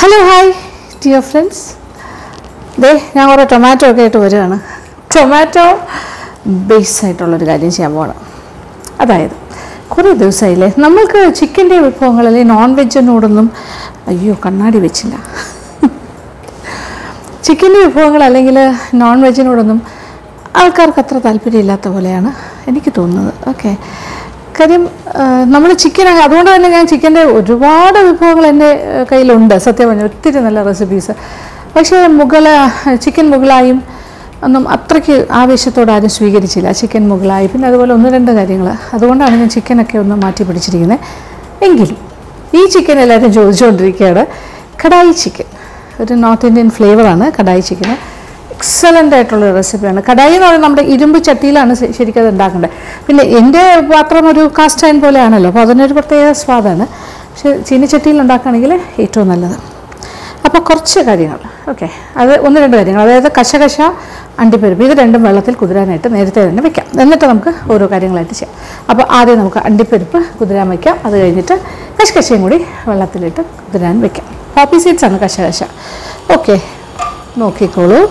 Hello, hi, dear friends. Today, I am going to make a tomato base. I am going to make a chicken. I am going to non-veg. I chicken Mughalayim and Atraki Avishatoda Swigarichilla, chicken Mughalai, and other one in the Garingla. I don't have chicken a cave on Marty Pritchina. Engil. E chicken a letter Jojo Drikara, Kadai chicken. With a North Indian flavour on a Kadai chicken. Excellent recipe on a Kadai or a number Idumbu Chatila and Shirika and Dakanda. In India, Patramadu cast and Polanella, for the network they are Swadana, Chinichatil and Dakanilla, Etonella. Okay, that's one of the things. That's the Kashakasha and the Peribi, the random Malathil Kudranet, and Eritrea and Vika. Then let them go to carrying Laticia. Upper Adenamka and the Peripa, Kudramaka, other editor, Kashkashimudi, Valathilita, Kudran Vika. Poppy seeds and Kashakasha. Okay, no Kikolo.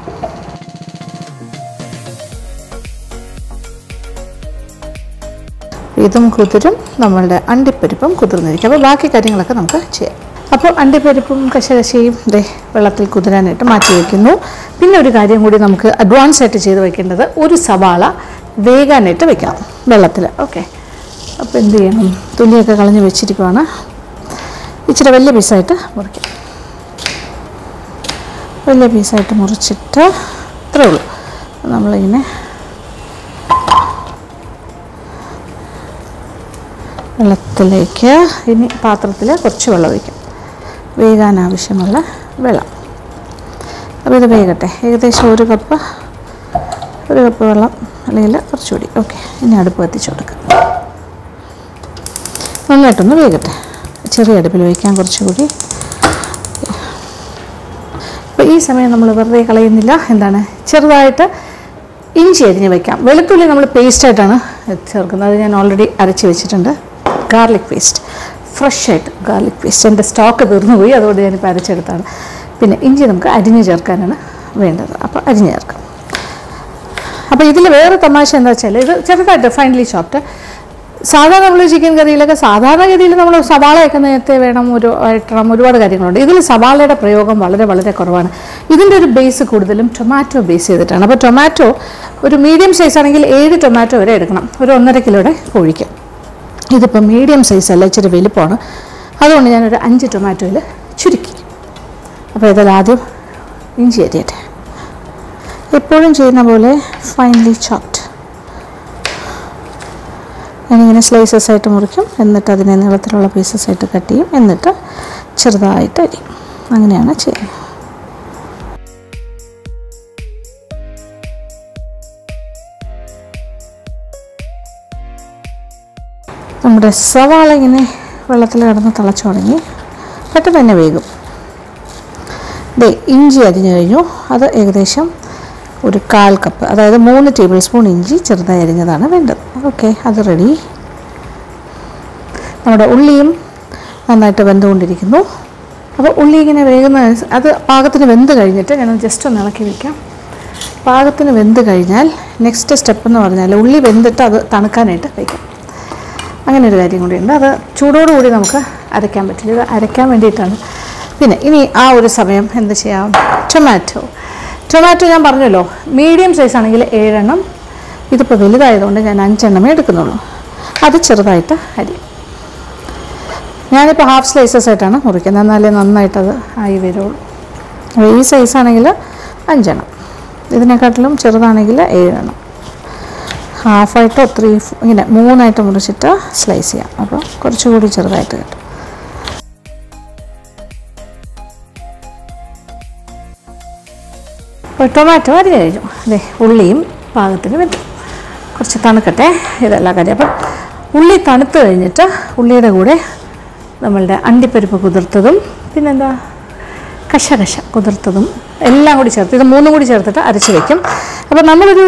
This is the and the peripum Kasharashi, the Palatil Kudan at Machikino, Pinodicadia Mudinamka, advanced set to Chedawakin, the Uri Savala, Vega Netavica, Bellatilla. Okay. Up in the Tulia Kalani Vichicana, which is a valley beside the market. Valley beside the Murchita, Troll, Namlaine Bellatilake, in Patratilla, Corchualavica. Vegan Avishamala, Vella. With a vegate, egg the shoulder cuppa, Rupala, Lila, or Chudi. Okay, in adequate shoulder cup. Now let on the vegate. Cherry at a pillow can for Chudi. But is a man number Recalinilla and then a cherrita inch in a cam. Well, to little paste at an already archived under garlic paste. Fresh garlic paste and the stock of the Ruya, though they are in Parachetana. Pin Injimka, Adinajarkana, Venda, Upper Adinarka. Upper Italy, where Tamash and the Chella, finely chopped. Sadana chicken curry like a Sadana, Idilum of Sabala, Tramudu, Gadino, Idil Sabala, a Prayogam, Valada Corona. Even the base could the limb tomato base is it. Another tomato with a medium size and 8 tomato red, with only a kilo, Kurika. This is a medium size selection of Vilipona. That's only another anti tomato. Chiriki. A brother Ladu injected. A pouring chainabole finely chopped. And in a slice of side to Murkum, and the Tadin and the Throla piece of side to Katim, and the Chirda Itadi. Angana chain. We will savala in a relatively talachoni. Better than a vego. The inji adinarino, other eggresham would a kal cup, other 3 tablespoon inji, churda edinadana vendor. Okay, other ready. Now the ullim and that vendor didicino. About ulling in a vegan as other pagathan vendor garinator and just an alakivika. Pagathan vendor garinal, next step on the ordinal, only when the tanakanet. I am going to show you how to make a tomato. I recommend it. Tomato. Tomato is medium size. This is a little bit of an anchor. That's a little bit of an anchor. Half slice of it. I will make a size of it. This is a little half I to 3 item mudichittu slice cheya appo korchu kudi cherudayittu tomato is ulli paagathinu vedu korchu thanukatte idella kadya appo ulli thanuthu kaniyitte ulliyude koode nammude andi perippu kudirthathum pinne endha kashakasha kudirthathum ellam kudi serthu idu moonu kudi serthitte arachu vekkum appo nammal oru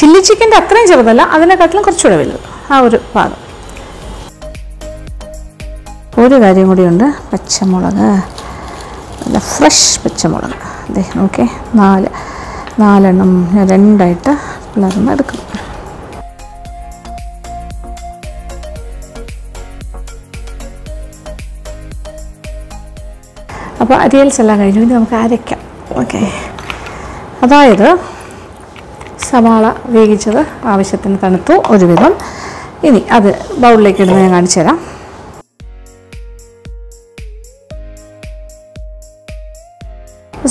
chilli chicken ന്റെ അത്രയും ചെറുതല്ല അതിനെക്കാട്ടിലും കുറച്ചുകൂടെ വലുത് ആ ഒരു പാദം ഒരു കാര്യം കൂടിയുണ്ട് പച്ചമുളക് നല്ല ഫ്രഷ് പച്ചമുളക് ദേ ഓക്കേ നാലെണ്ണം ഞാൻ രണ്ടായിട്ട് പിളർന്ന് എടുക്കും അപ്പോൾ അരിയൽസ് എല്ലാം കഴിഞ്ഞു ഇനി നമുക്ക് അരയ്ക്കാം ഓക്കേ അതായത് സവാള വേവിച്ചത് ആവശ്യത്തിന് തണുത്തു ഒരുവിധം ഇനി അത് ബൗളിലേക്ക് ഇടുന്നത് ഞാൻ കാണിച്ചു തരാം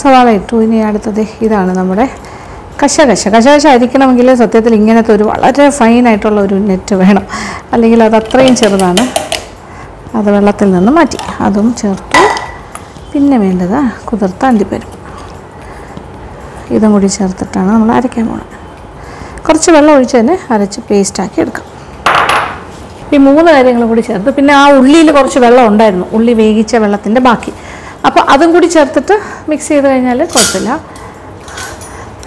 സവാള ഇട്ടു ഇനി അടുത്തത് ഇതാണ് നമ്മുടെ കശകശ അരിക്കണമെങ്കിൽ സത്യത്തിൽ ഇങ്ങനത്തെ ഒരു വളരെ ഫൈനായിട്ടുള്ള ഒരു നെറ്റ് വേണം അല്ലെങ്കിൽ അത് അത്രയും ചെറുതാണ് അത് വെള്ളത്തിൽ നിന്ന് മാറ്റി അതും ചേർത്തു പിന്നെ വേണ്ടത് കുതിർത്ത അണ്ടിപ്പരിപ്പ് ഇതും കൂടി ചേർത്തിട്ടാണ് നമ്മൾ അരയ്ക്കാൻ പോകുന്നത് കുറച്ച് വെള്ളം ഒഴിച്ച് തന്നെ അരച്ച് പേസ്റ്റാക്കി എടുക്കാം ഈ മൂന്ന് കാര്യങ്ങളും കൂടി ചേർത്ത് പിന്നെ ആ ഉള്ളിയിൽ കുറച്ച് വെള്ളം ഉണ്ടായിരുന്നു ഉള്ളി വേവിച്ച വെള്ളത്തിൻ്റെ ബാക്കി അപ്പോൾ അതും കൂടി ചേർത്തിട്ട് മിക്സ് ചെയ്ത് കഴിഞ്ഞാൽ കുഴപ്പമില്ല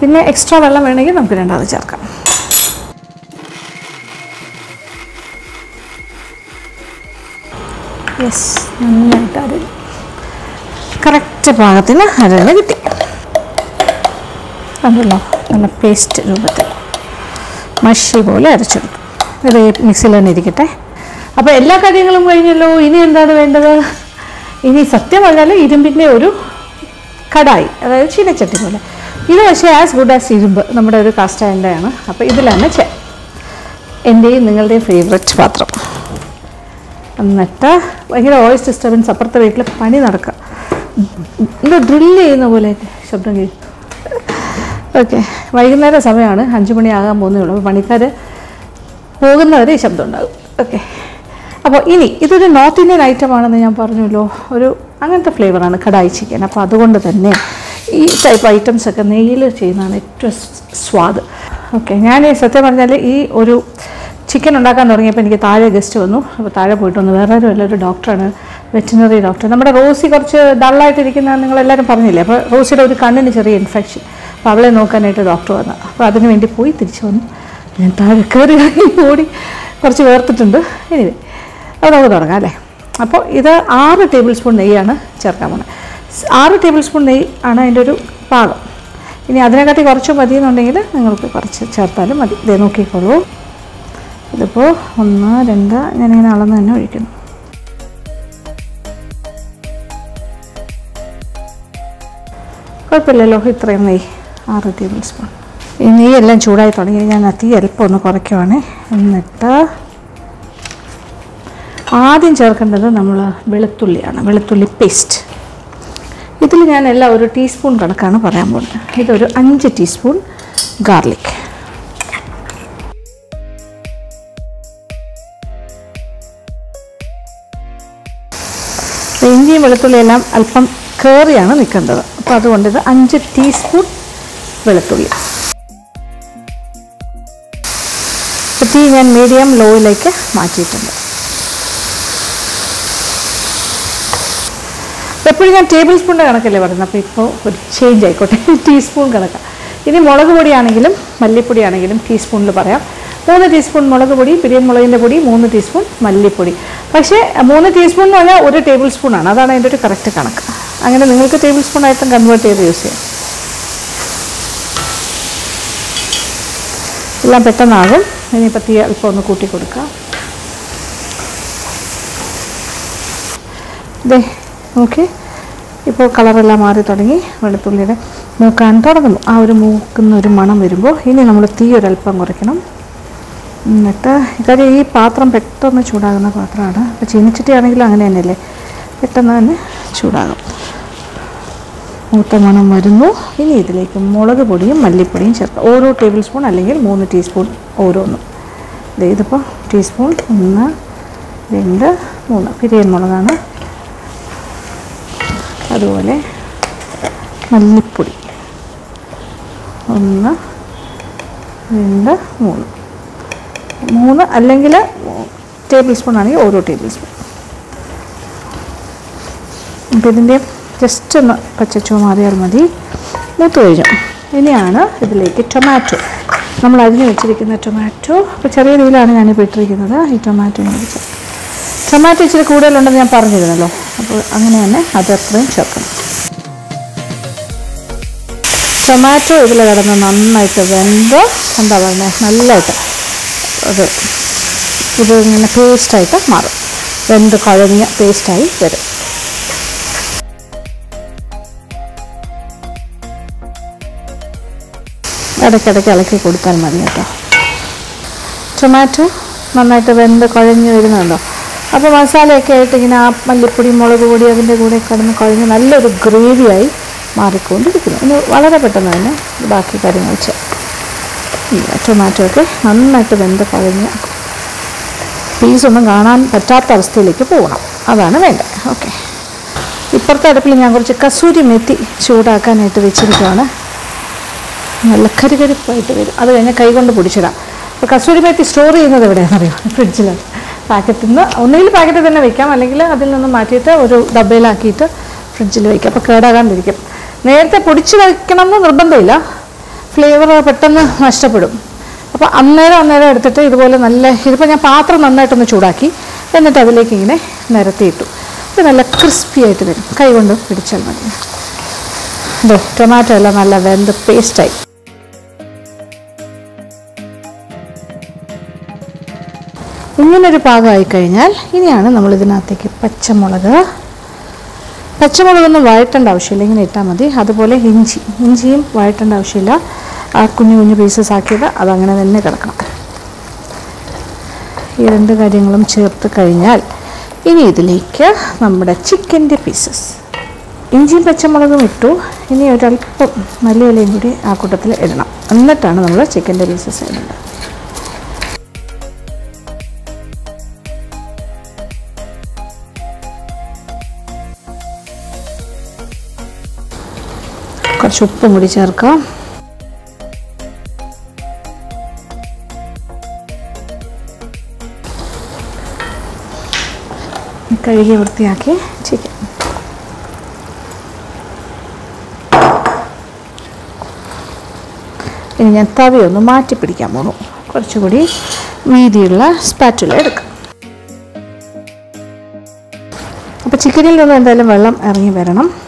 പിന്നെ എക്സ്ട്രാ വെള്ളം വേണമെങ്കിൽ നമുക്ക് രണ്ടാമത് ചേർക്കാം യെസ് നന്നായിട്ട് അരഞ്ഞു കറക്റ്റ് പാകത്തിന് അരഞ്ഞ് കിട്ടി അതല്ലോ നല്ല പേസ്റ്റ് രൂപത്തിൽ മഷി പോലെ അരച്ചെടുക്കും ഇത് മിക്സിയിൽ തന്നെ ഇരിക്കട്ടെ അപ്പോൾ എല്ലാ കാര്യങ്ങളും കഴിഞ്ഞല്ലോ ഇനി എന്താണ് വേണ്ടത് ഇനി സത്യം പറഞ്ഞാൽ ഇരുമ്പിൻ്റെ ഒരു കടായി അതായത് ചീനച്ചട്ടി പോലെ ഇത് പക്ഷേ ആസ് ഗുഡ് ആസ് ഇരുമ്പ് നമ്മുടെ ഒരു കാസ്റ്റ് അയണിൻ്റെയാണ് അപ്പോൾ ഇതിലാണ് എൻ്റെയും നിങ്ങളുടെയും ഫേവറേറ്റ് പാത്രം എന്നിട്ട് ഭയങ്കര വോയിസ് ഡിസ്റ്റർബൻസ് അപ്പുറത്തെ വീട്ടിൽ പണി നടക്കുക എന്താ ഡ്രില്ല് ചെയ്യുന്ന പോലെ ശബ്ദം കേൾക്കും ഓക്കെ വൈകുന്നേരം സമയമാണ് 5 മണിയാകാൻ പോകുന്നേ ഉള്ളൂ അപ്പോൾ പണിക്കാർ പോകുന്നവരെ ഈ ശബ്ദം ഉണ്ടാകും ഓക്കെ അപ്പോൾ ഇനി ഇതൊരു നോർത്ത് ഇന്ത്യൻ ഐറ്റമാണെന്ന് ഞാൻ പറഞ്ഞല്ലോ ഒരു അങ്ങനത്തെ ഫ്ലേവറാണ് കടായി ചിക്കൻ അപ്പോൾ അതുകൊണ്ട് തന്നെ ഈ ടൈപ്പ് ഐറ്റംസൊക്കെ നെയ്യിൽ ചെയ്യുന്നതാണ് ഏറ്റവും സ്വാദ് ഓക്കെ ഞാൻ സത്യം പറഞ്ഞാൽ ഈ ഒരു ചിക്കൻ ഉണ്ടാക്കാൻ തുടങ്ങിയപ്പോൾ എനിക്ക് താഴെ ഗസ്റ്റ് വന്നു അപ്പോൾ താഴെ പോയിട്ട് വന്നു വേറെ ആരും എല്ലാവരും ഡോക്ടറാണ് വെറ്റിനറി ഡോക്ടർ നമ്മുടെ റോസി കുറച്ച് ഡള്ളായിട്ടിരിക്കുന്നതാണ് നിങ്ങളെല്ലാവരും പറഞ്ഞില്ലേ അപ്പോൾ റോസിയുടെ ഒരു കണ്ണിന് ചെറിയ ഇൻഫെക്ഷൻ അപ്പോൾ അവളെ നോക്കാനായിട്ട് ഡോക്ടർ വന്നു അപ്പോൾ അതിന് വേണ്ടി പോയി തിരിച്ചു വന്നു ഞാൻ താഴെ കയറി ഓടി കുറച്ച് വേർത്തിട്ടുണ്ട് എനിവേ അത് നമുക്ക് തുടങ്ങാം അല്ലേ അപ്പോൾ ഇത് 6 ടേബിൾ സ്പൂൺ നെയ്യാണ് ചേർക്കാൻ പോകുന്നത് 6 ടേബിൾ സ്പൂൺ നെയ്യ് ആണ് അതിൻ്റെ ഒരു പാകം ഇനി അതിനെക്കാട്ടി കുറച്ച് മതി എന്നുണ്ടെങ്കിൽ നിങ്ങൾക്ക് കുറച്ച് ചേർത്താലും മതി ഇത് നോക്കിക്കോളൂ ഇതിപ്പോൾ 1 2 ഞാനിങ്ങനെ അളന്ന് തന്നെ ഒഴിക്കുന്നു കുഴപ്പമില്ലല്ലോ ഇത്രയും നെയ്യ് 6 ടേബിൾ സ്പൂൺ ഈ നെയ്യെല്ലാം ചൂടായി തുടങ്ങി ഞാൻ അതി അല്പം ഒന്ന് കുറയ്ക്കുവാണ് എന്നിട്ട് ആദ്യം ചേർക്കേണ്ടത് നമ്മൾ വെളുത്തുള്ളിയാണ് വെളുത്തുള്ളി പേസ്റ്റ് ഇതിൽ ഞാൻ എല്ലാം ഒരു ടീസ്പൂൺ കണക്കാണ് പറയാൻ പോകുന്നത് ഇതൊരു 5 ടീസ്പൂൺ ഗാർലിക് ഇഞ്ചിയും വെളുത്തുള്ളിയെല്ലാം അല്പം കയറിയാണ് നിൽക്കേണ്ടത് അപ്പോൾ അതുകൊണ്ട് ഇത് 5 ടീസ്പൂൺ വെളുത്തുള്ളി തീ ഞാൻ മീഡിയം ലോയിലേക്ക് മാറ്റിയിട്ടുണ്ട് എപ്പോഴും ഞാൻ ടേബിൾ സ്പൂണിൻ്റെ കണക്കല്ലേ പറയുന്നത് അപ്പോൾ ഇപ്പോൾ ഒരു ചേഞ്ച് ആയിക്കോട്ടെ ടീസ്പൂൺ കണക്കാണ് ഇനി മുളക് പൊടിയാണെങ്കിലും മല്ലിപ്പൊടിയാണെങ്കിലും ടീസ്പൂണിൽ പറയാം 3 ടീസ്പൂൺ മുളക് പൊടി പിരിയൻമുളകിൻ്റെ പൊടി 3 ടീസ്പൂൺ മല്ലിപ്പൊടി പക്ഷേ 3 ടീസ്പൂൺ എന്ന് പറഞ്ഞാൽ 1 ടേബിൾ സ്പൂണാണ് അതാണ് അതിൻ്റെ ഒരു കറക്റ്റ് കണക്ക് അങ്ങനെ നിങ്ങൾക്ക് ടേബിൾ സ്പൂണായിട്ടും കൺവേർട്ട് ചെയ്ത് യൂസ് ചെയ്യാം എല്ലാം പെട്ടെന്നാകും ഇനിയിപ്പോൾ തീ അല്പം ഒന്ന് കൂട്ടി കൊടുക്കാം ഓക്കെ ഇപ്പോൾ കളറെല്ലാം മാറി തുടങ്ങി വെളുത്തുള്ളിയുടെ മൂക്കാൻ തുടങ്ങുന്നു ആ ഒരു മൂക്കുന്ന ഒരു മണം വരുമ്പോൾ ഇനി നമ്മൾ തീ ഒരു അല്പം കുറയ്ക്കണം എന്നിട്ട് കാര്യം ഈ പാത്രം പെട്ടെന്ന് ചൂടാകുന്ന പാത്രമാണ് അപ്പോൾ ചീനിച്ചട്ടിയാണെങ്കിലും അങ്ങനെ തന്നെയല്ലേ പെട്ടെന്ന് തന്നെ ചൂടാകും മൂത്ത മണം വരുന്നു ഇനി ഇതിലേക്ക് മുളക് പൊടിയും മല്ലിപ്പൊടിയും ചേർക്കാം ഓരോ ടേബിൾ സ്പൂൺ അല്ലെങ്കിൽ 3 ടീസ്പൂൺ ഓരോന്നും ഇതിപ്പോൾ ടീസ്പൂൺ 1, 2, 3 പിരിയൻ മുളകാണ് അതുപോലെ മല്ലിപ്പൊടി 1, 2, 3 അല്ലെങ്കിൽ ടേബിൾ സ്പൂൺ ആണെങ്കിൽ ഓരോ ടേബിൾ സ്പൂൺ അപ്പോൾ ഇതിൻ്റെ ജസ്റ്റ് ഒന്ന് പച്ചച്ചോ മാറിയാൽ മതി മൂത്ത് കഴിഞ്ഞു ഇനിയാണ് ഇതിലേക്ക് ടൊമാറ്റോ നമ്മൾ അരിഞ്ഞ് വെച്ചിരിക്കുന്ന ടൊമാറ്റോ അപ്പോൾ ചെറിയ രീതിയിലാണ് ഞാനിപ്പോൾ ഇട്ടിരിക്കുന്നത് ഈ ടൊമാറ്റോ മേടിച്ച് ടൊമാറ്റോ ഇച്ചിരി കൂടുതലുണ്ടെന്ന് ഞാൻ പറഞ്ഞിരുന്നല്ലോ അപ്പോൾ അങ്ങനെ തന്നെ അത് അത്രയും ചേർക്കണം ടൊമാറ്റോ ഇതിൽ കിടന്ന് നന്നായിട്ട് വെന്ത് എന്താ പറയുന്നത് നല്ലതായിട്ട് അത് ഇത് ഇങ്ങനെ പേസ്റ്റായിട്ട് മാറും വെന്ത് കുഴഞ്ഞ പേസ്റ്റായി വരും ഇടയ്ക്കിടയ്ക്ക് ഇളക്കി കൊടുത്താൽ മതി കേട്ടോ ടൊമാറ്റോ നന്നായിട്ട് വെന്ത് കുഴഞ്ഞ് വരുന്നുണ്ടോ അപ്പോൾ മസാലയൊക്കെ ആയിട്ട് ഇങ്ങനെ ആ മല്ലിപ്പൊടി മുളക് പൊടി അതിൻ്റെ കൂടെ കിടന്ന് കുഴഞ്ഞ് നല്ലൊരു ഗ്രേവിയായി മാറിക്കൊണ്ടിരിക്കുന്നു ഇനി വളരെ പെട്ടെന്ന് തന്നെ ബാക്കി കാര്യങ്ങൾ ചെയ്യാം ടൊമാറ്റോ ഒക്കെ നന്നായിട്ട് വെന്ത് കുഴഞ്ഞ് പീസൊന്നും കാണാൻ പറ്റാത്ത അവസ്ഥയിലേക്ക് പോകണം അതാണ് വേണ്ടത് ഓക്കെ ഇപ്പുറത്തെ അടുപ്പിൽ ഞാൻ കുറച്ച് കസൂരി മെത്തി ചൂടാക്കാനായിട്ട് വെച്ചിരിക്കുകയാണ് നല്ല കരുകരുപ്പായിട്ട് വരും അത് കഴിഞ്ഞാൽ കൈകൊണ്ട് പൊടിച്ചിടാം അപ്പോൾ കസൂരിമേത്തി സ്റ്റോർ ചെയ്യുന്നത് എവിടെയാണെന്നറിയാം ഫ്രിഡ്ജിലാണ് പാക്കറ്റിൽ നിന്ന് ഒന്നുകിൽ പാക്കറ്റിൽ തന്നെ വയ്ക്കാം അല്ലെങ്കിൽ അതിൽ നിന്ന് മാറ്റിയിട്ട് ഒരു ഡബയിലാക്കിയിട്ട് ഫ്രിഡ്ജിൽ വയ്ക്കാം അപ്പോൾ കേടാകാണ്ടിരിക്കും നേരത്തെ പൊടിച്ച് വയ്ക്കണമെന്ന് നിർബന്ധമില്ല ഫ്ലേവർ പെട്ടെന്ന് നഷ്ടപ്പെടും അപ്പോൾ അന്നേരം എടുത്തിട്ട് ഇതുപോലെ നല്ല ഇതിപ്പോൾ ഞാൻ പാത്രം നന്നായിട്ടൊന്ന് ചൂടാക്കി എന്നിട്ട് അതിലേക്ക് ഇങ്ങനെ നിരത്തിയിട്ടു ഇത് നല്ല ക്രിസ്പി ആയിട്ട് വരും കൈകൊണ്ട് പിടിച്ചാൽ മതി അതോ ടൊമാറ്റോ എല്ലാം നല്ല വെന്ത് പേസ്റ്റായി ഇങ്ങനൊരു പാകമായി കഴിഞ്ഞാൽ ഇനിയാണ് നമ്മൾ ഇതിനകത്തേക്ക് പച്ചമുളകൊന്നും വഴറ്റേണ്ട ആവശ്യമില്ല ഇങ്ങനെ ഇട്ടാൽ മതി അതുപോലെ ഇഞ്ചിയും വഴറ്റേണ്ട ആവശ്യമില്ല ആ കുഞ്ഞു കുഞ്ഞു പീസസ് ആക്കിയത് അതങ്ങനെ തന്നെ കിടക്കണം ഈ രണ്ട് കാര്യങ്ങളും ചേർത്ത് കഴിഞ്ഞാൽ ഇനി ഇതിലേക്ക് നമ്മുടെ ചിക്കൻ്റെ പീസസ് ഇഞ്ചിയും പച്ചമുളകും ഇട്ടു ഇനി ഒരല്പം മല്ലിയിലയും കൂടി ആ കൂട്ടത്തിൽ ഇടണം എന്നിട്ടാണ് നമ്മൾ ചിക്കൻ്റെ പീസസ് ഇടേണ്ടത് കുറച്ച് ഉപ്പും കൂടി ചേർക്കാം കഴുകി വൃത്തിയാക്കി ചിക്കൻ ഇനി ഞാൻ തവിയൊന്ന് മാറ്റി പിടിക്കാൻ പോണു കുറച്ചുകൂടി വീതിയുള്ള സ്പാറ്റുല എടുക്കാം അപ്പോൾ ചിക്കനിൽ നിന്ന് എന്തായാലും വെള്ളം ഇറങ്ങി വരണം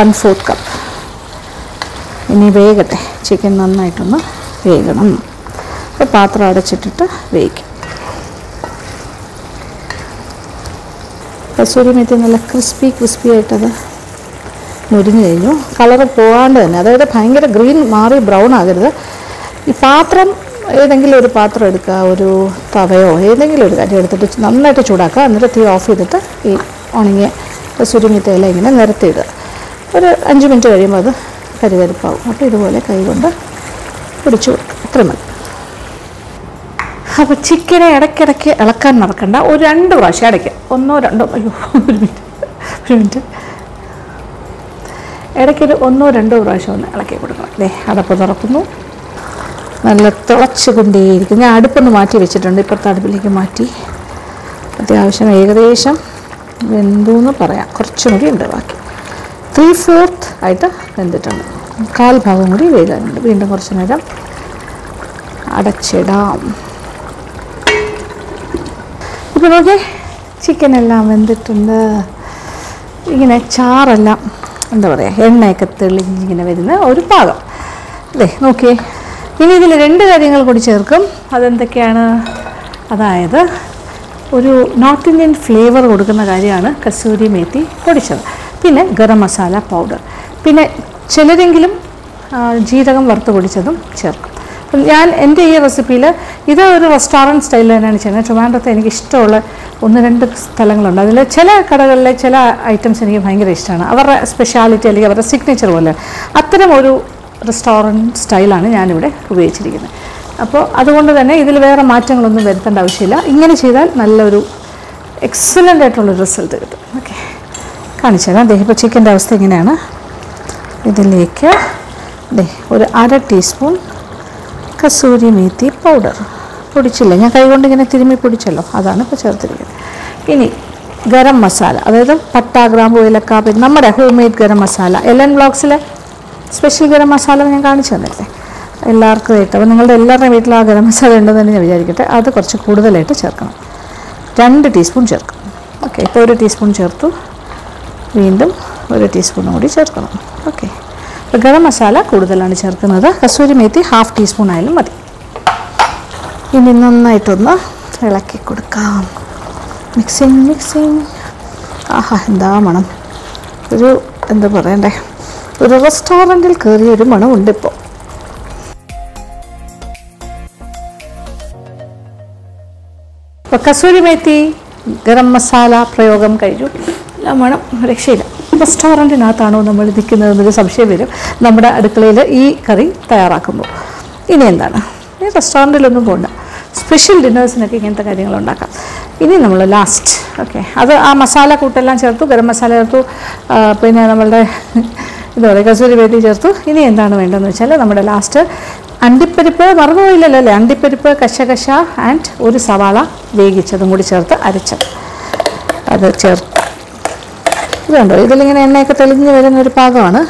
1/4 കപ്പ് ഇനി വേകട്ടെ ചിക്കൻ നന്നായിട്ടൊന്ന് വേകണം അപ്പോൾ പാത്രം അടച്ചിട്ടിട്ട് വേവിക്കും കസൂരിമേത്തി നല്ല ക്രിസ്പി ആയിട്ടത് മുരിഞ്ഞു കഴിഞ്ഞു കളറ് പോകാണ്ട് തന്നെ അതായത് ഭയങ്കര ഗ്രീൻ മാറി ബ്രൗൺ ആകരുത് ഈ പാത്രം ഏതെങ്കിലും ഒരു പാത്രം എടുക്കുക ഒരു തവയോ ഏതെങ്കിലും ഒരു കാര്യം എടുത്തിട്ട് നന്നായിട്ട് ചൂടാക്കുക എന്നിട്ട് തീ ഓഫ് ചെയ്തിട്ട് ഈ ഉണങ്ങിയ കസൂരിമേത്തിയെല്ലാം ഇങ്ങനെ നിരത്തിയിടുക ഒരു 5 മിനിറ്റ് കഴിയുമ്പോൾ അത് കരുകരുപ്പാവും അപ്പോൾ ഇതുപോലെ കൈകൊണ്ട് പിടിച്ചു കൊടുക്കുക ഇത്ര മതി അപ്പോൾ ചിക്കനെ ഇടയ്ക്കിടയ്ക്ക് ഇളക്കാൻ മറക്കണ്ട ഒരു 2 പ്രാവശ്യം ഇടയ്ക്ക് 1 2 അയ്യോ ഒരു മിനിറ്റ് ഇടയ്ക്കൊരു 1 2 പ്രാവശ്യം ഒന്ന് ഇളക്കി കൊടുക്കണം അല്ലേ അടപ്പ് തുറക്കുന്നു നല്ല തിളച്ച് കൊണ്ടേയിരിക്കും ഞാൻ അടുപ്പൊന്ന് മാറ്റി വെച്ചിട്ടുണ്ട് ഇപ്പുറത്തെ അടുപ്പിലേക്ക് മാറ്റി അത്യാവശ്യം ഏകദേശം വെന്തെന്ന് പറയാം കുറച്ചും കൂടി ഉണ്ട് ബാക്കി 3/4 ആയിട്ട് വെന്തിട്ടുണ്ട്. കാൽ ഭാഗം കൂടി വേകാനുണ്ട്. വീണ്ടും കുറച്ച് നേരം അടച്ചിടാം. ഇപ്പോൾ നോക്കി ചിക്കൻ എല്ലാം വെന്തിട്ടുണ്ട്. ഇങ്ങനെ ചാറെല്ലാം എന്താ പറയുക എണ്ണയൊക്കെ തെളിഞ്ഞിങ്ങനെ വരുന്ന ഒരു പാകം. അതെ നോക്കിയേ. ഇനി ഇതിൽ രണ്ട് കാര്യങ്ങൾ കൂടി ചേർക്കും. അതെന്തൊക്കെയാണ്? അതായത് ഒരു നോർത്ത് ഇന്ത്യൻ ഫ്ലേവർ കൊടുക്കുന്ന കാര്യമാണ് കസൂരി മേത്തി പൊടിച്ചത്, പിന്നെ ഗരം മസാല പൗഡർ, പിന്നെ ചിലരെങ്കിലും ജീരകം വറുത്ത് പൊടിച്ചതും ചേർക്കും. ഞാൻ എൻ്റെ ഈ റെസിപ്പിയിൽ ഇത് ഒരു റെസ്റ്റോറൻറ്റ് സ്റ്റൈലിൽ തന്നെയാണ് ചെയ്യുന്നത്. ട്രിവാൻഡ്രത്തെ എനിക്ക് ഇഷ്ടമുള്ള 1-2 സ്ഥലങ്ങളുണ്ട്. അതിൽ ചില കടകളിലെ ചില ഐറ്റംസ് എനിക്ക് ഭയങ്കര ഇഷ്ടമാണ്. അവരുടെ സ്പെഷ്യാലിറ്റി അല്ലെങ്കിൽ അവരുടെ സിഗ്നേച്ചർ പോലെ അത്തരം ഒരു റെസ്റ്റോറൻറ്റ് സ്റ്റൈലാണ് ഞാനിവിടെ ഉപയോഗിച്ചിരിക്കുന്നത്. അപ്പോൾ അതുകൊണ്ട് തന്നെ ഇതിൽ വേറെ മാറ്റങ്ങളൊന്നും വരുത്തേണ്ട ആവശ്യമില്ല. ഇങ്ങനെ ചെയ്താൽ നല്ലൊരു എക്സലൻ്റ് ആയിട്ടുള്ളൊരു റിസൾട്ട് കിട്ടും. ഓക്കെ, കാണിച്ചു തരാം. ദേ ഇപ്പോൾ ചിക്കൻ്റെ അവസ്ഥ ഇങ്ങനെയാണ്. ഇതിലേക്ക് ദേ ഒരു 1/2 ടീസ്പൂൺ കസൂരി മേത്തി പൗഡർ പൊടിച്ചില്ല, ഞാൻ കൈകൊണ്ട് ഇങ്ങനെ തിരുമ്മി പൊടിച്ചല്ലോ, അതാണ് ഇപ്പോൾ ചേർത്തിരിക്കുന്നത്. ഇനി ഗരം മസാല, അതായത് പട്ട, ഗ്രാമ്പു, ഏലക്ക, പിന്നെ നമ്മുടെ ഹോം മെയ്ഡ് ഗരം മസാല. LekshmiNairVlogsലെ സ്പെഷ്യൽ ഗരം മസാല ഞാൻ കാണിച്ചു തന്നില്ലേ എല്ലാവർക്കും ആയിട്ട്. അപ്പോൾ നിങ്ങളുടെ എല്ലാവരുടെയും വീട്ടിൽ ആ ഗരം മസാല ഉണ്ടെന്ന് തന്നെ ഞാൻ വിചാരിക്കട്ടെ. അത് കുറച്ച് കൂടുതലായിട്ട് ചേർക്കണം. 2 ടീസ്പൂൺ ചേർക്കും. ഓക്കെ, ഇപ്പോൾ 1 ടീസ്പൂൺ ചേർത്തു. വീണ്ടും 1 ടീസ്പൂൺ കൂടി ചേർക്കണം. ഓക്കെ, അപ്പോൾ ഗരം മസാല കൂടുതലാണ് ചേർക്കുന്നത്. കസൂരി മേത്തി 1/2 ടീസ്പൂൺ ആയാലും മതി. ഇനി നന്നായിട്ടൊന്ന് ഇളക്കി കൊടുക്കാം. മിക്സിങ്. ആഹാ, എന്താ മണം! ഒരു എന്താ പറയണ്ടേ, ഒരു റെസ്റ്റോറൻറ്റിൽ കയറിയൊരു മണമുണ്ട് ഇപ്പോൾ. അപ്പോൾ കസൂരി മേത്തി ഗരം മസാല പ്രയോഗം കഴിഞ്ഞു. എല്ലാം വേണം, രക്ഷയില്ല. റെസ്റ്റോറൻറ്റിനകത്താണോ നമ്മൾ നിൽക്കുന്നതെന്നൊരു സംശയം വരും നമ്മുടെ അടുക്കളയിൽ ഈ കറി തയ്യാറാക്കുമ്പോൾ. ഇനി എന്താണ്, ഈ റെസ്റ്റോറൻറ്റിലൊന്നും പോകണ്ട, സ്പെഷ്യൽ ഡിന്നേഴ്സിനൊക്കെ ഇങ്ങനത്തെ കാര്യങ്ങളുണ്ടാക്കാം. ഇനി നമ്മൾ ലാസ്റ്റ് ഓക്കെ അത് ആ മസാല കൂട്ടെല്ലാം ചേർത്തു, ഗരം മസാല ചേർത്തു, പിന്നെ നമ്മളുടെ എന്താ പറയുക കസൂരി മേത്തി ചേർത്തു. ഇനി എന്താണ് വേണ്ടതെന്ന് വെച്ചാൽ നമ്മുടെ ലാസ്റ്റ് അണ്ടിപ്പരിപ്പ്, മറന്നുപോയില്ലല്ലോ അല്ലേ, അണ്ടിപ്പരിപ്പ്, കശകശ ആൻഡ് ഒരു സവാള വേവിച്ചതും കൂടി ചേർത്ത് അരച്ചത് അത് ചേർത്ത്. ഇത് കണ്ടോ, ഇതിലിങ്ങനെ എണ്ണയൊക്കെ തെളിഞ്ഞ് വരുന്നൊരു പാകമാണ്,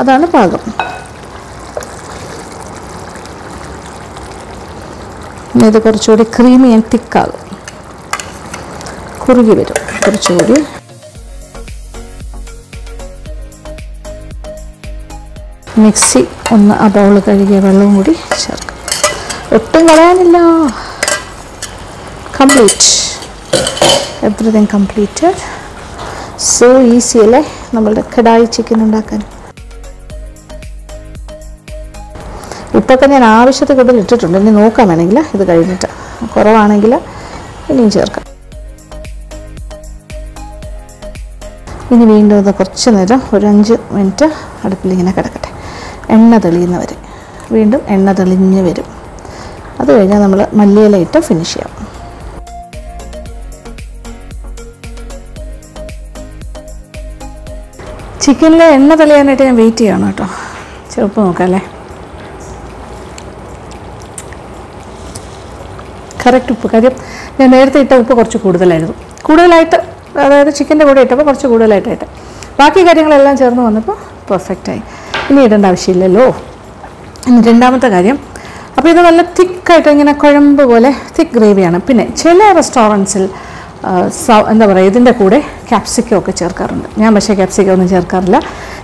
അതാണ് പാകം. ഇനി ഇത് കുറച്ചുകൂടി ക്രീമി ആൻഡ് തിക്കാകും, കുറുകി വരും കുറച്ചുകൂടി. മിക്സി ഒന്ന് ആ ബൗൾ കഴുകിയ വെള്ളവും കൂടി ചേർക്കും. ഒട്ടും കളയാനില്ല. Complete, everything completed. So easy അല്ലേ നമ്മളുടെ കടായി ചിക്കൻ ഉണ്ടാക്കാൻ. ഇപ്പൊക്കെ ഞാൻ ആവശ്യത്തിൽ കൂടുതൽ ഇട്ടിട്ടുണ്ട്. ഇനി നോക്കാൻ വേണമെങ്കിൽ ഇത് കഴിഞ്ഞിട്ട് കുറവാണെങ്കിൽ ഇനിയും ചേർക്കാം. ഇനി വീണ്ടും ഇത് കുറച്ച് നേരം ഒരു 5 മിനിറ്റ് അടുപ്പിലിങ്ങനെ കിടക്കട്ടെ, എണ്ണ തെളിയുന്നവരെ. വീണ്ടും എണ്ണ തെളിഞ്ഞ് വരും. അത് കഴിഞ്ഞാൽ നമ്മൾ മല്ലിയില ഇട്ട് ഫിനിഷ് ചെയ്യാം. ചിക്കനിലെ എണ്ണ തെളിയാനായിട്ട് ഞാൻ വെയിറ്റ് ചെയ്യണം കേട്ടോ. ചെറുപ്പ് നോക്കാം അല്ലേ. കറക്റ്റ് ഉപ്പ്, കാര്യം ഞാൻ നേരത്തെ ഇട്ട ഉപ്പ് കുറച്ച് കൂടുതലായിരുന്നു. കൂടുതലായിട്ട് അതായത് ചിക്കൻ്റെ കൂടെ ഇട്ടപ്പോൾ കുറച്ച് കൂടുതലായിട്ടായിട്ട് ബാക്കി കാര്യങ്ങളെല്ലാം ചേർന്ന് വന്നപ്പോൾ പെർഫെക്റ്റായി. ഇനി ഇടേണ്ട ആവശ്യമില്ലല്ലോ. ഇനി രണ്ടാമത്തെ കാര്യം, അപ്പോൾ ഇത് നല്ല തിക്കായിട്ട് ഇങ്ങനെ കുഴമ്പ് പോലെ തിക്ക് ഗ്രേവിയാണ്. പിന്നെ ചില റെസ്റ്റോറൻറ്റ്സിൽ എന്താ പറയുക ഇതിൻ്റെ കൂടെ ക്യാപ്സിക്കം ഒക്കെ ചേർക്കാറുണ്ട്. ഞാൻ പക്ഷേ ക്യാപ്സിക്കം ഒന്നും ചേർക്കാറില്ല.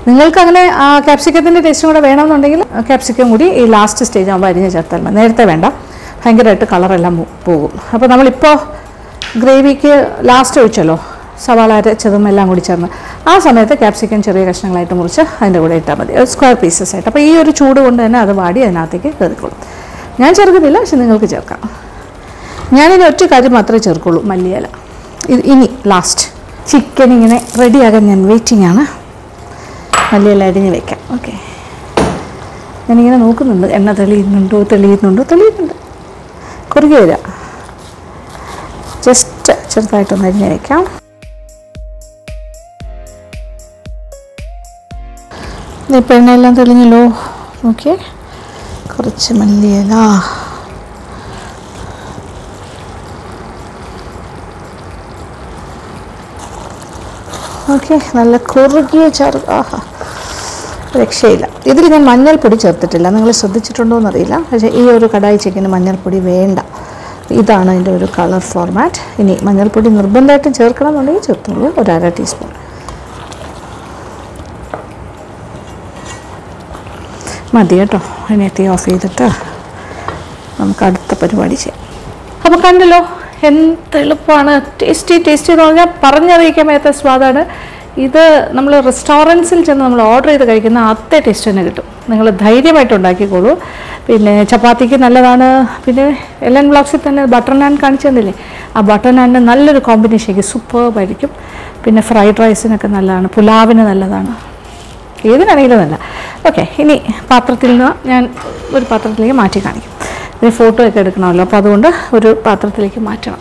നിങ്ങൾക്ക് അങ്ങനെ ക്യാപ്സിക്കത്തിൻ്റെ ടേസ്റ്റും കൂടെ വേണമെന്നുണ്ടെങ്കിൽ ക്യാപ്സിക്കം കൂടി ഈ ലാസ്റ്റ് സ്റ്റേജ് ആകുമ്പോൾ അരിഞ്ഞ് ചേർത്താൽ മതി. നേരത്തെ വേണ്ട, ഭയങ്കരമായിട്ട് കളറെല്ലാം പോകും. അപ്പോൾ നമ്മളിപ്പോൾ ഗ്രേവിക്ക് ലാസ്റ്റ് ഒഴിച്ചല്ലോ, സവാള അരച്ചതും എല്ലാം കൂടി ചേർന്ന് ആ സമയത്ത് ക്യാപ്സിക്കം ചെറിയ കഷ്ണങ്ങളായിട്ട് മുറിച്ച് അതിൻ്റെ കൂടെ ഇട്ടാൽ മതി, സ്ക്വയർ പീസസ് ആയിട്ട്. അപ്പോൾ ഈ ഒരു ചൂട് കൊണ്ട് തന്നെ അത് വാടി അതിനകത്തേക്ക് കയറിക്കോളും. ഞാൻ ചേർക്കുന്നില്ല, പക്ഷെ നിങ്ങൾക്ക് ചേർക്കാം. ഞാനിനി ഒറ്റ കാര്യം മാത്രമേ ചേർക്കുള്ളൂ, മല്ലിയില. ഇത് ഇനി ലാസ്റ്റ് ചിക്കൻ ഇങ്ങനെ റെഡിയാകാൻ ഞാൻ വെയിറ്റിംഗ് ആണ്. മല്ലിയില അരിഞ്ഞ് വയ്ക്കാം. ഓക്കെ, ഞാനിങ്ങനെ നോക്കുന്നുണ്ട് എണ്ണ തെളിയുന്നുണ്ടോ. കുറുകി വരാം. ജസ്റ്റ് ചെറുതായിട്ടൊന്ന് അരിഞ്ഞ് വയ്ക്കാം. ഇപ്പോൾ എണ്ണയെല്ലാം തെളിഞ്ഞല്ലോ. ഓക്കെ, കുറച്ച് മല്ലിയില. Okay, nalla korugiya charu. Aha. Rekshayilla. Idil njan manjal podi cherthittilla. Ningal shradhichittundo ennu ariyilla. Pakshe ee oru kadai chicken manjal podi venda. Idana inde oru color format. Ini manjal podi nirbandhayittu cherkanam ennil cherthullu oru 1/2 teaspoon. മതി കേട്ടോ. അതിനെ തീ of ചെയ്തിട്ട് നമുക്ക് അടുത്ത പരിപാടി ചെയ്യാം. അപ്പോൾ കണ്ടല്ലോ എന്ത് എളുപ്പമാണ്. ടേസ്റ്റി ടേസ്റ്റി എന്ന് പറഞ്ഞാൽ പറഞ്ഞറിയിക്കാൻ മേത്ത സ്വാദാണ് ഇത്. നമ്മൾ റെസ്റ്റോറൻറ്റ്സിൽ ചെന്ന് നമ്മൾ ഓർഡർ ചെയ്ത് കഴിക്കുന്ന അതേ ടേസ്റ്റ് തന്നെ കിട്ടും. നിങ്ങൾ ധൈര്യമായിട്ട് ഉണ്ടാക്കിക്കോളൂ. പിന്നെ ചപ്പാത്തിക്ക് നല്ലതാണ്. പിന്നെ എല്ലാം വ്ളോഗ്സിൽ തന്നെ ബട്ടർ നാൻ കാണിച്ചു തന്നില്ലേ, ആ ബട്ടർ നാനിന് നല്ലൊരു കോമ്പിനേഷനൊക്കെ സൂപ്പറായിരിക്കും. പിന്നെ ഫ്രൈഡ് റൈസിനൊക്കെ നല്ലതാണ്, പുലാവിന് നല്ലതാണ്, ഏതിനാണെങ്കിലും നല്ല. ഓക്കെ, ഇനി പാത്രത്തിൽ നിന്ന് ഞാൻ ഒരു പാത്രത്തിലേക്ക് മാറ്റി കാണിക്കും. ഇനി ഫോട്ടോ ഒക്കെ എടുക്കണമല്ലോ, അപ്പോൾ അതുകൊണ്ട് ഒരു പാത്രത്തിലേക്ക് മാറ്റണം.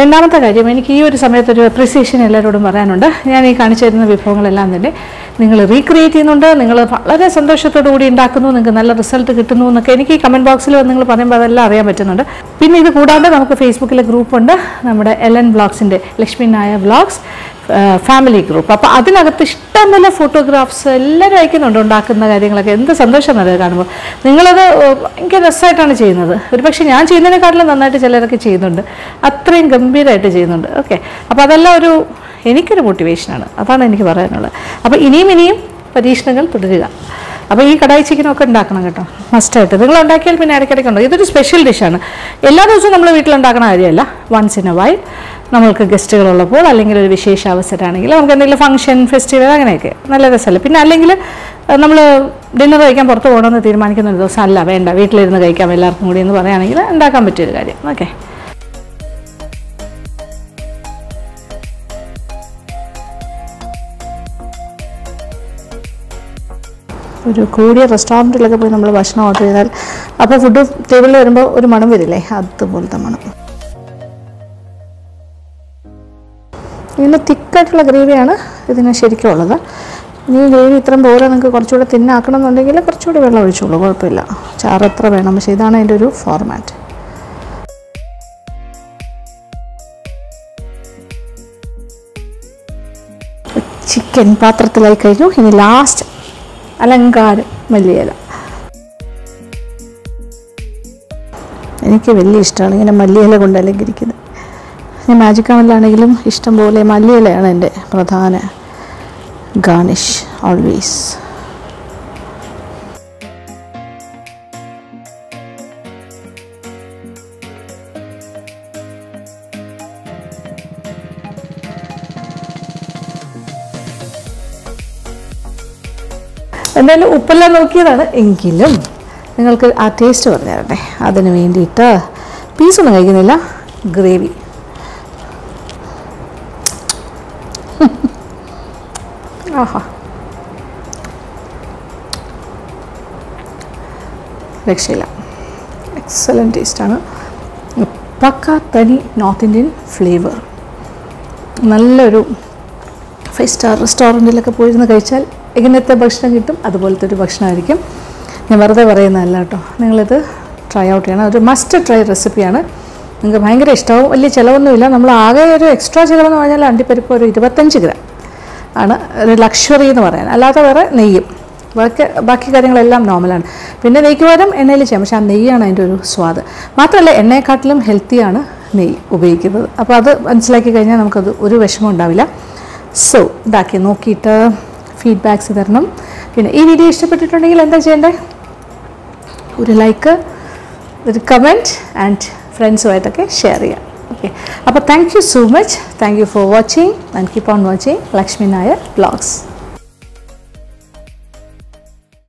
രണ്ടാമത്തെ കാര്യം, എനിക്ക് ഈ ഒരു സമയത്തൊരു അപ്രിസിയേഷൻ എല്ലാവരോടും പറയാനുണ്ട്. ഞാൻ ഈ കാണിച്ചു തരുന്ന വിഭവങ്ങളെല്ലാം തന്നെ നിങ്ങൾ റീക്രിയേറ്റ് ചെയ്യുന്നുണ്ട്, നിങ്ങൾ വളരെ സന്തോഷത്തോടു കൂടി ഉണ്ടാക്കുന്നു, നിങ്ങൾക്ക് നല്ല റിസൾട്ട് കിട്ടുന്നു എന്നൊക്കെ എനിക്ക് ഈ കമൻറ്റ് ബോക്സിൽ നിങ്ങൾ പറയുമ്പോൾ അതെല്ലാം അറിയാൻ പറ്റുന്നുണ്ട്. പിന്നെ ഇത് കൂടാണ്ട് നമുക്ക് ഫേസ്ബുക്കിലെ ഗ്രൂപ്പുണ്ട്, നമ്മുടെ LN വ്ളോഗ്സിൻ്റെ Lakshmi Nair vlogs family group. അപ്പോൾ അതിനകത്ത് ഇഷ്ടം നല്ല ഫോട്ടോഗ്രാഫ്സ് എല്ലാവരും അയക്കുന്നുണ്ട്, ഉണ്ടാക്കുന്ന കാര്യങ്ങളൊക്കെ. എന്ത് സന്തോഷം അത് കാണുമ്പോൾ. നിങ്ങളത് ഭയങ്കര രസമായിട്ടാണ് ചെയ്യുന്നത്. ഒരു പക്ഷേ ഞാൻ ചെയ്യുന്നതിനെക്കാട്ടിലും നന്നായിട്ട് ചിലരൊക്കെ ചെയ്യുന്നുണ്ട്, അത്രയും ഗംഭീരമായിട്ട് ചെയ്യുന്നുണ്ട്. ഓക്കെ, അപ്പോൾ അതെല്ലാം ഒരു എനിക്കൊരു മോട്ടിവേഷനാണ്, അതാണ് എനിക്ക് പറയാനുള്ളത്. അപ്പോൾ ഇനിയും ഇനിയും പരീക്ഷണങ്ങൾ തുടരുക. അപ്പോൾ ഈ കടായി ചിക്കനൊക്കെ ഉണ്ടാക്കണം കേട്ടോ, മസ്റ്റായിട്ട്. നിങ്ങൾ ഉണ്ടാക്കിയാൽ പിന്നെ ഇടയ്ക്കിടയ്ക്ക് ഉണ്ടാകും. ഇതൊരു സ്പെഷ്യൽ ഡിഷാണ്, എല്ലാ ദിവസവും നമ്മൾ വീട്ടിലുണ്ടാക്കണ കാര്യമല്ല. വൺസ് ഇൻ എ വൈൽ നമ്മൾക്ക് ഗസ്റ്റുകളുള്ളപ്പോൾ അല്ലെങ്കിൽ ഒരു വിശേഷ അവസരമാണെങ്കിൽ നമുക്ക് എന്തെങ്കിലും ഫംഗ്ഷൻ, ഫെസ്റ്റിവൽ, അങ്ങനെയൊക്കെ നല്ല രസമല്ലേ. പിന്നെ അല്ലെങ്കിൽ നമ്മൾ ഡിന്നർ കഴിക്കാൻ പുറത്ത് പോകണമെന്ന് തീരുമാനിക്കുന്ന ഒരു ദിവസം അല്ല, വേണ്ട വീട്ടിലിരുന്ന് കഴിക്കാം എല്ലാവർക്കും കൂടി എന്ന് പറയുകയാണെങ്കിൽ ഉണ്ടാക്കാൻ പറ്റിയൊരു കാര്യം. ഓക്കെ, ഒരു കൂടിയ റെസ്റ്റോറൻറ്റിലൊക്കെ പോയി നമ്മൾ ഭക്ഷണം ഓർഡർ ചെയ്താൽ അപ്പോൾ ഫുഡ് ടേബിളിൽ വരുമ്പോൾ ഒരു മണം വരില്ലേ, അതുപോലത്തെ മണം. ഇങ്ങനെ തിക്കായിട്ടുള്ള ഗ്രേവിയാണ് ഇതിന് ശരിക്കും ഉള്ളത്. ഈ ഗ്രേവി ഇത്രയും പോലെ നിങ്ങൾക്ക് കുറച്ചുകൂടെ തിന്നാക്കണം എന്നുണ്ടെങ്കിൽ കുറച്ചുകൂടി വെള്ളം ഒഴിച്ചോളൂ, കുഴപ്പമില്ല. ചാറ് എത്ര വേണം, പക്ഷേ ഇതാണ് അതിൻ്റെ ഒരു ഫോർമാറ്റ്. ചിക്കൻ പാത്രത്തിലായി കഴിഞ്ഞു. ഇനി ലാസ്റ്റ് അലങ്കാരം മല്ലിയില. എനിക്ക് വലിയ ഇഷ്ടമാണ് ഇങ്ങനെ മല്ലിയില കൊണ്ട് അലങ്കരിക്കുന്നത്. ഞാൻ മാജിക് കവനിലാണെങ്കിലും ഇഷ്ടംപോലെ മല്ലിയിലയാണ് എൻ്റെ പ്രധാന ഗാർണിഷ് ഓൾവേസ്. എന്തായാലും ഉപ്പെല്ലാം നോക്കിയതാണ്, എങ്കിലും നിങ്ങൾക്ക് ആ ടേസ്റ്റ് പറഞ്ഞു തരട്ടെ. അതിന് വേണ്ടിയിട്ട് പീസൊന്നും കഴിക്കുന്നില്ല, ഗ്രേവി. ആഹാ, രക്ഷയില്ല, എക്സലൻ്റ് ടേസ്റ്റാണ്. പക്ക തനി നോർത്ത് ഇന്ത്യൻ ഫ്ലേവർ. നല്ലൊരു ഫൈവ് സ്റ്റാർ റെസ്റ്റോറൻറ്റിലൊക്കെ പോയിരുന്ന് കഴിച്ചാൽ ഇങ്ങനത്തെ ഭക്ഷണം കിട്ടും, അതുപോലത്തെ ഒരു ഭക്ഷണമായിരിക്കും. ഞാൻ വെറുതെ പറയുന്നതല്ല കേട്ടോ, നിങ്ങളിത് ട്രൈ ഔട്ട് ചെയ്യണം. ഒരു മസ്റ്റ് ട്രൈ റെസിപ്പിയാണ്, നിങ്ങൾക്ക് ഭയങ്കര ഇഷ്ടവും. വലിയ ചിലവൊന്നുമില്ല, നമ്മൾ ആകെ ഒരു എക്സ്ട്രാ ചിലവെന്ന് പറഞ്ഞാൽ അണ്ടിപ്പരിപ്പ് ഒരു 25 gram ആണ്, ഒരു ലക്ഷറി എന്ന് പറയാൻ. അല്ലാതെ വേറെ നെയ്യും ബാക്കി കാര്യങ്ങളെല്ലാം നോർമലാണ്. പിന്നെ നെയ്ക്ക് പകരം എണ്ണയിൽ ചെയ്യാം, പക്ഷേ ആ നെയ്യാണ് അതിൻ്റെ ഒരു സ്വാദ്. മാത്രമല്ല എണ്ണയെക്കാട്ടിലും ഹെൽത്തിയാണ് നെയ്യ് ഉപയോഗിക്കുന്നത്. അപ്പോൾ അത് മനസ്സിലാക്കി കഴിഞ്ഞാൽ നമുക്കത് ഒരു വിഷമം ഉണ്ടാവില്ല. സോ ഇതാക്കി നോക്കിയിട്ട് ഫീഡ്ബാക്ക്സ് തരണം. പിന്നെ ഈ വീഡിയോ ഇഷ്ടപ്പെട്ടിട്ടുണ്ടെങ്കിൽ എന്താ ചെയ്യേണ്ടത്? ഒരു ലൈക്ക്, ഒരു കമൻറ്റ് ആൻഡ് ഫ്രണ്ട്സുമായിട്ടൊക്കെ ഷെയർ ചെയ്യാം. ഓക്കെ, അപ്പോൾ thank you so much. Thank you for watching and keep on watching Lakshmi Nair vlogs.